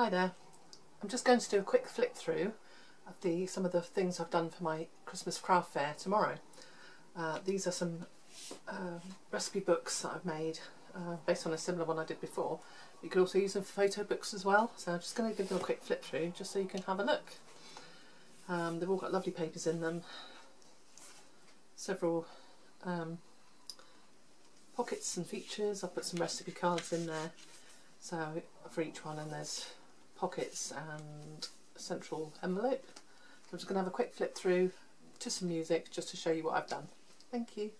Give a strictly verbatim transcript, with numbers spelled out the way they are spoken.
Hi there, I'm just going to do a quick flip through of the, some of the things I've done for my Christmas craft fair tomorrow. Uh, these are some uh, recipe books that I've made uh, based on a similar one I did before. You could also use them for photo books as well, so I'm just going to give them a quick flip through just so you can have a look. Um, they've all got lovely papers in them, several um, pockets and features. I've put some recipe cards in there, so for each one, and there's pockets and a central envelope. So I'm just going to have a quick flip through to some music just to show you what I've done. Thank you.